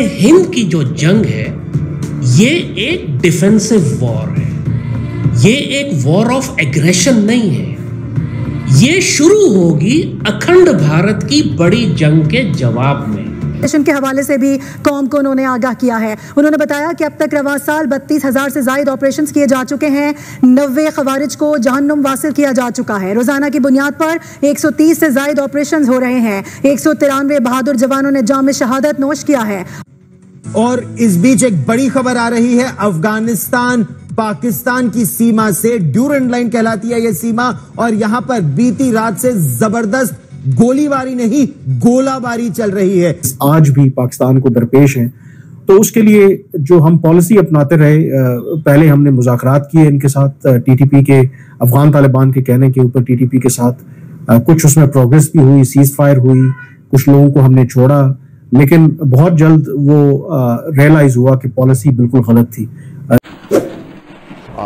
हिंद की जो जंग है ये एक डिफेंसिव वॉर है, ये एक वॉर ऑफ एग्रेशन नहीं है। ये शुरू होगी अखंड भारत की बड़ी जंग के जवाब में। के हवाले से भी कौम को उन्होंने आगाह किया है। उन्होंने बताया कि अब तक रवा साल 32,000 से ज्यादा ऑपरेशंस किए जा चुके हैं, 90 खवारिज को जहन्नुम वासिल किया जा चुका है। रोजाना की बुनियाद पर 130 से ज्यादा ऑपरेशंस हो रहे हैं। 193 बहादुर जवानों ने जाम शहादत नोश किया है। और इस बीच एक बड़ी खबर आ रही है, अफगानिस्तान पाकिस्तान की सीमा से, ड्यूरेंड लाइन कहलाती है यह सीमा, और यहाँ पर बीती रात से जबरदस्त गोलीबारी नहीं गोलाबारी चल रही है। आज भी पाकिस्तान को दरपेश है, तो उसके लिए जो हम पॉलिसी अपनाते रहे, पहले हमने मुज़ाकरात किए इनके साथ टीटीपी के, अफगान तालिबान के कहने के ऊपर टीटीपी के साथ कुछ उसमें प्रोग्रेस भी हुई, सीज फायर हुई, कुछ लोगों को हमने छोड़ा, लेकिन बहुत जल्द वो रियलाइज हुआ कि पॉलिसी बिल्कुल गलत थी।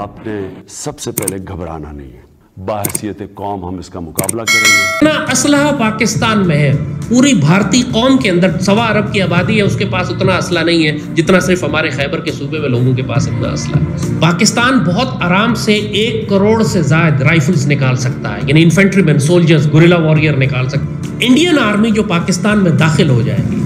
आपने सबसे पहले घबराना नहीं है, बाहसियत कौम हम इसका मुकाबला करेंगे। इतना असलहा पाकिस्तान में है, पूरी भारतीय कौम के अंदर 1.25 अरब की आबादी है, उसके पास उतना असला नहीं है जितना सिर्फ हमारे खैबर के सूबे में लोगों के पास इतना असला है। पाकिस्तान बहुत आराम से 1 करोड़ से ज्यादा राइफल्स निकाल सकता है, यानी इन्फेंट्रीमैन, सोल्जर्स, गुरिला वॉरियर निकाल सकता है। इंडियन आर्मी जो पाकिस्तान में दाखिल हो जाएगी,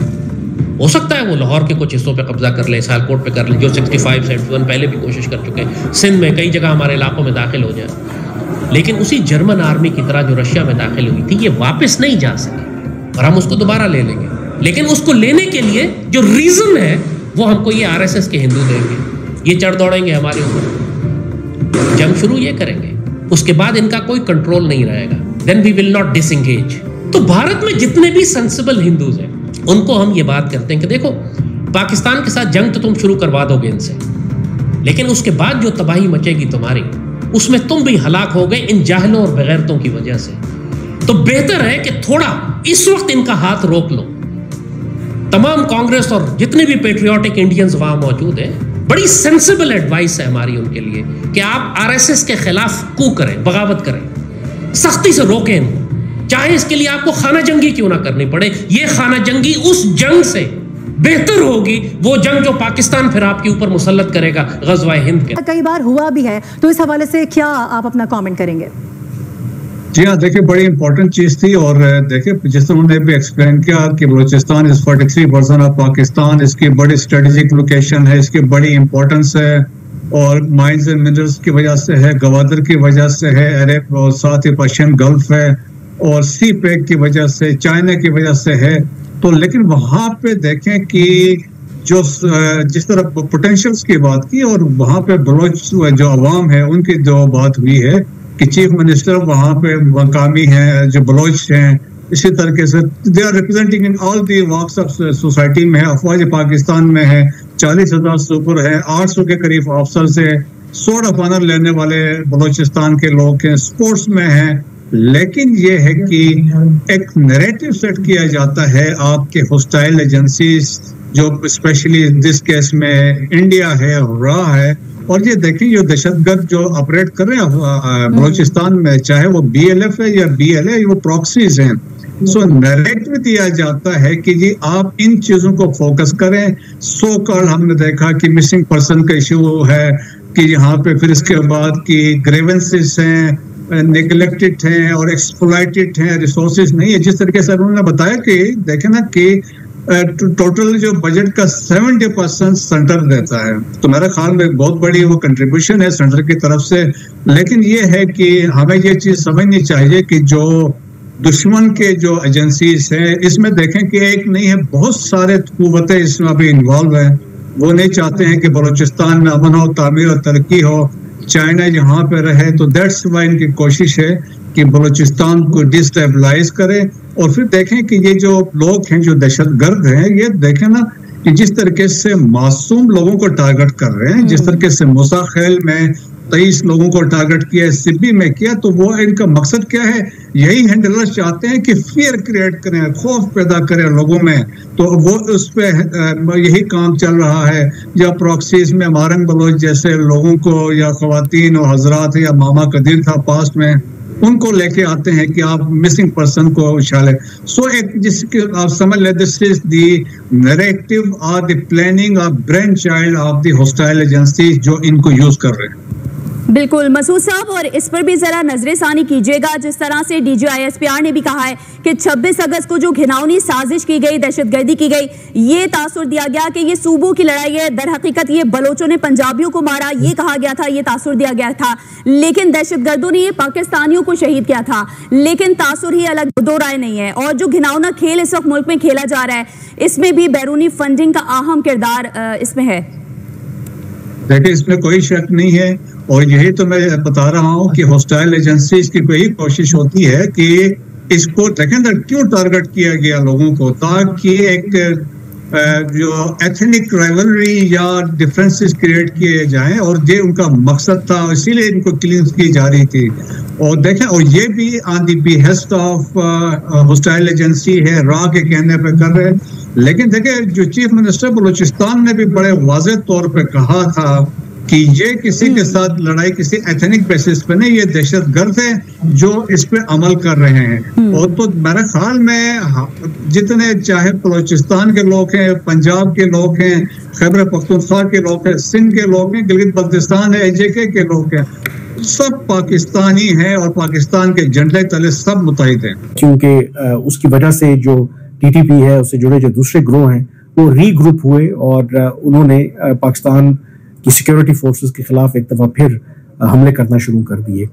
हो सकता है वो लाहौर के कुछ हिस्सों पे कब्जा कर ले, सालकोट पे कर ले, जो 65-71 पहले भी कोशिश कर चुके हैं, सिंध में कई जगह हमारे इलाकों में दाखिल हो जाए, लेकिन उसी जर्मन आर्मी की तरह जो रशिया में दाखिल हुई थी ये वापस नहीं जा सके और हम उसको दोबारा ले लेंगे। लेकिन उसको लेने के लिए जो रीजन है वो हमको ये आरएसएस के हिंदू देंगे, ये चढ़ दौड़ेंगे हमारे ऊपर। जंग शुरू ये करेंगे, उसके बाद इनका कोई कंट्रोल नहीं रहेगा, then we will not disengage. तो भारत में जितने भी सेंसिबल हिंदूज हैं उनको हम ये बात करते हैं कि देखो, पाकिस्तान के साथ जंग तो तुम शुरू करवा दोगे इनसे, लेकिन उसके बाद जो तबाही मचेगी तुम्हारी, उसमें तुम भी हलाक हो गए इन जाहिलों और बगैरतों की वजह से। तो बेहतर है कि थोड़ा इस वक्त इनका हाथ रोक लो। तमाम कांग्रेस और जितने भी पेट्रियोटिक इंडियंस वहां मौजूद हैं, बड़ी सेंसिबल एडवाइस है हमारी उनके लिए कि आप आरएसएस के खिलाफ कू करें, बगावत करें, सख्ती से रोकें इनको, चाहे इसके लिए आपको खाना जंगी क्यों ना करनी पड़े। ये खाना जंगी उस जंग से बेहतर होगी, वो जंग जो पाकिस्तान फिर आपके ऊपर मुसल्लत करेगा गज़वा हिंद के। कई बार हुआ भी है, तो इस हवाले से क्या आप अपना कमेंट करेंगे? जी हाँ, देखिए बड़ी इंपॉर्टेंट चीज थी, और देखिए जिस तरह उन्होंने भी एक्सप्लेन किया कि बलूचिस्तान इज 43% ऑफ पाकिस्तान, इसकी बड़ी स्ट्रेटेजिक लोकेशन है, इसकी बड़ी इंपॉर्टेंस है, और माइंस एंड मिनरल्स की वजह से है, गवादर की वजह से है, अरब और साथ ही पर्शियन गल्फ है, और सी पैक की वजह से, चाइना की वजह से है। तो लेकिन वहाँ पे देखें कि जो जिस तरह पोटेंशियल्स की बात की, और वहाँ पे बलोच जो अवाम है उनकी जो बात हुई है कि चीफ मिनिस्टर वहाँ पे मकामी हैं जो बलोच हैं, इसी तरीके से they are representing in all the walks of society में है, अफवाज पाकिस्तान में है, 40,000 सुपर है, 800 के करीब ऑफिसर्स है, सोड ऑफ ऑनर लेने वाले बलोचिस्तान के लोग हैं, स्पोर्ट्स में हैं। लेकिन यह है कि एक नैरेटिव सेट किया जाता है आपके हॉस्टाइल एजेंसीज, जो स्पेशली दिस केस में इंडिया है, रॉ है, और ये देखें जो दहशतगर्द जो ऑपरेट कर रहे हैं बलूचिस्तान में, चाहे वो BLF है या BLA, वो प्रॉक्सीज हैं। सो नैरेटिव दिया जाता है कि जी आप इन चीज़ों को फोकस करें। सो कॉल्ड हमने देखा कि मिसिंग पर्सन का इशू है, कि यहाँ पे फिर इसके बाद कि ग्रेवेंसेस हैं, निगलेक्टेड हैं और एक्सप्लॉइटेड हैं, रिसोर्सेज नहीं है। जिस तरीके से उन्होंने बताया कि देखे ना कि टोटल जो बजट का 70% सेंटर देता है, तो मेरा ख्याल में बहुत बड़ी वो कंट्रीब्यूशन है सेंटर की तरफ से। लेकिन ये है कि हमें ये चीज़ समझनी चाहिए कि जो दुश्मन के जो एजेंसीज हैं, इसमें देखें कि एक नहीं है, बहुत सारे कुव्वतें इसमें अभी इन्वॉल्व हैं। वो नहीं चाहते हैं कि बलूचिस्तान में अमन हो, तामीर और तरक्की हो, चाइना यहाँ पे रहे, तो दैट्स वाई इनकी कोशिश है कि बलूचिस्तान को डिस्टेबलाइज करें। और फिर देखें कि ये जो लोग हैं जो दहशतगर्द हैं, ये देखें ना कि जिस तरीके से मासूम लोगों को टारगेट कर रहे हैं, जिस तरीके से मूसा खेल में 23 लोगों को टारगेट किया, सिब्बी में किया, तो वो इनका मकसद क्या है? यही हैंडलर्स चाहते हैं कि फियर क्रिएट करें, खौफ पैदा करें लोगों में, तो वो उस पर यही काम चल रहा है। या प्रॉक्सीज में मारंग बलोच जैसे लोगों को, या ख्वातीन और हजरात, या मामा कदीर था पास्ट में, उनको लेके आते हैं कि आप मिसिंग पर्सन को उछाले। सो एक जिसके आप समझ लें दिस इज द नैरेटिव और the planning of brain child of the hostile agency जो इनको यूज कर रहे हैं। बिल्कुल मसूद साहब, और इस पर भी जरा नजर सानी कीजिएगा। जिस तरह से DGISPR ने भी कहा है कि 26 अगस्त को जो घिनौनी साजिश की गई, दहशतगर्दी की गई, ये तासुर दिया गया कि ये सूबों की लड़ाई है, दर हकीकत ये बलोचों ने पंजाबियों को मारा, ये कहा गया था, ये तासुर दिया गया था, लेकिन दहशतगर्दों ने ये पाकिस्तानियों को शहीद किया था। लेकिन तासुर ही अलग, दो राय नहीं है। और जो घिनौना खेल इस वक्त मुल्क में खेला जा रहा है, इसमें भी बैरूनी फंडिंग का अहम किरदार इसमें है। देखिए, इसमें कोई शक नहीं है और यही तो मैं बता रहा हूं कि होस्टाइल एजेंसीज की कोई कोशिश होती है कि इसको देखें क्यों टारगेट किया गया लोगों को, ताकि एक जो एथनिक राइवलरी या डिफरेंसेस क्रिएट किए जाएं, और ये उनका मकसद था, इसीलिए इनको क्लींस की जा रही थी। और देखें, और ये भी on the behest of hostile agency है, रॉ के कहने पर कर रहे हैं। लेकिन देखें, जो चीफ मिनिस्टर बलूचिस्तान ने भी बड़े वाज़ेह तौर पर कहा था कि ये किसी के साथ लड़ाई किसी एथनिक बेसिस पे नहीं, ये दहशतगर्द है जो इस पे अमल कर रहे हैं। और तो मेरे ख्याल में जितने चाहे बलूचिस्तान के लोग हैं, पंजाब के लोग हैं, खैबर पख्तूनख्वा के लोग हैं, सिंध के लोग हैं, गिलगित बल्तिस्तान है, AJK के लोग हैं, सब पाकिस्तानी हैं और पाकिस्तान के झंडे तले सब मुतहद हैं। क्योंकि उसकी वजह से जो TTP है उससे जुड़े जो दूसरे ग्रोह हैं वो रीग्रुप हुए और उन्होंने पाकिस्तान कि सिक्योरिटी फोर्सेस के खिलाफ एक दफ़ा फिर हमले करना शुरू कर दिए।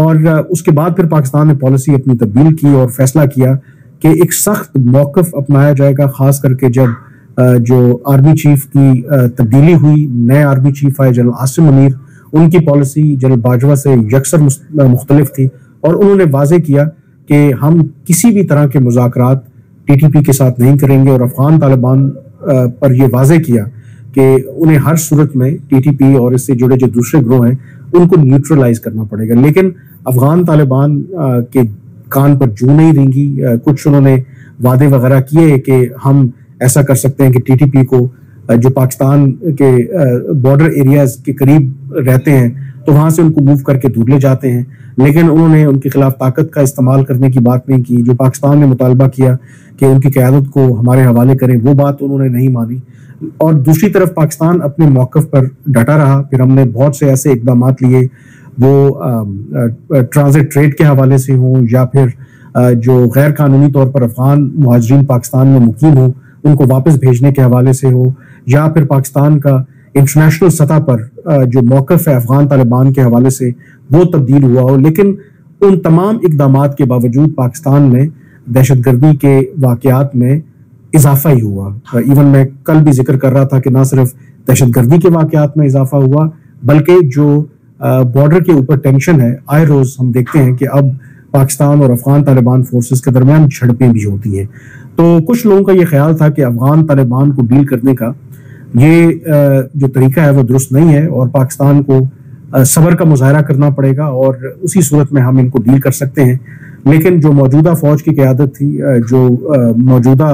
और उसके बाद फिर पाकिस्तान ने पॉलिसी अपनी तब्दील की और फैसला किया कि एक सख्त मौक़िफ़ अपनाया जाएगा, ख़ास करके जब जो आर्मी चीफ की तब्दीली हुई, नए आर्मी चीफ आए जनरल आसिम मुनीर, उनकी पॉलिसी जनरल बाजवा से यकसर मुख्तलिफ थी और उन्होंने वाज़े किया कि हम किसी भी तरह के मुज़ाकरात TTP के साथ नहीं करेंगे। और अफ़गान तालिबान पर यह वाज़े किया कि उन्हें हर सूरत में TTP और इससे जुड़े जो दूसरे ग्रोह हैं उनको न्यूट्रलाइज करना पड़ेगा। लेकिन अफ़गान तालिबान के कान पर जू नहीं रेंगी। कुछ उन्होंने वादे वगैरह किए कि हम ऐसा कर सकते हैं कि TTP को जो पाकिस्तान के बॉर्डर एरियाज़ के करीब रहते हैं तो वहाँ से उनको मूव करके दूर ले जाते हैं, लेकिन उन्होंने उनके खिलाफ ताकत का इस्तेमाल करने की बात नहीं की। जो पाकिस्तान ने मुतालबा किया कि उनकी क़यादत को हमारे हवाले करें, वो बात उन्होंने नहीं मानी। और दूसरी तरफ पाकिस्तान अपने मौक़िफ़ पर डटा रहा। फिर हमने बहुत से ऐसे इक़दाम लिए, वो ट्रांजिट ट्रेड के हवाले से हों या फिर जो गैर कानूनी तौर पर अफ़गान मुहाजरीन पाकिस्तान में मुकीम हों उनको वापस भेजने के हवाले से हो, या फिर पाकिस्तान का इंटरनेशनल सतह पर जो मौक़िफ़ है अफ़गान तालिबान के हवाले से वो तब्दील हुआ हो। लेकिन उन तमाम इक़दामात के बावजूद पाकिस्तान में दहशतगर्दी के वाक़यात में इजाफा ही हुआ। इवन मैं कल भी जिक्र कर रहा था कि ना सिर्फ दहशतगर्दी के वाक़यात में इजाफा हुआ, बल्कि जो बॉर्डर के ऊपर टेंशन है, आए रोज़ हम देखते हैं कि अब पाकिस्तान और अफ़गान तालिबान फोर्सेस के दरमियान झड़पें भी होती हैं। तो कुछ लोगों का ये ख्याल था कि अफ़गान तालिबान को डील करने का ये जो तरीका है वो दुरुस्त नहीं है और पाकिस्तान को सब्र का मुजाहरा करना पड़ेगा और उसी सूरत में हम इनको डील कर सकते हैं। लेकिन जो मौजूदा फ़ौज की क़यादत थी, जो मौजूदा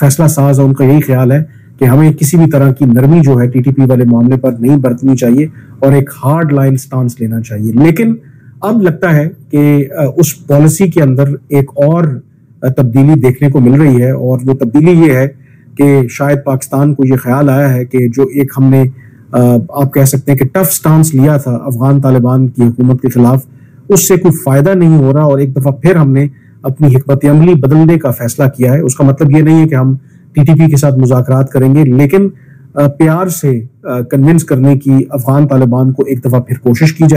फैसला साज है, उनका यही ख्याल है कि हमें किसी भी तरह की नरमी जो है TTP वाले मामले पर नहीं बरतनी चाहिए और एक हार्ड लाइन स्टांस लेना चाहिए। लेकिन अब लगता है कि उस पॉलिसी के अंदर एक और तब्दीली देखने को मिल रही है और वो तब्दीली ये है कि शायद पाकिस्तान को ये ख्याल आया है कि जो एक हमने आप कह सकते हैं कि टफ स्टांस लिया था अफ़गान तालिबान की हुकूमत के ख़िलाफ़, उससे कोई फ़ायदा नहीं हो रहा और एक दफ़ा फिर हमने अपनी हिकमत अमली बदलने का फैसला किया है। उसका मतलब ये नहीं है कि हम TTP के साथ मुज़ाकरात करेंगे, लेकिन प्यार से कन्विंस करने की अफ़गान तालिबान को एक दफ़ा फिर कोशिश की जाए।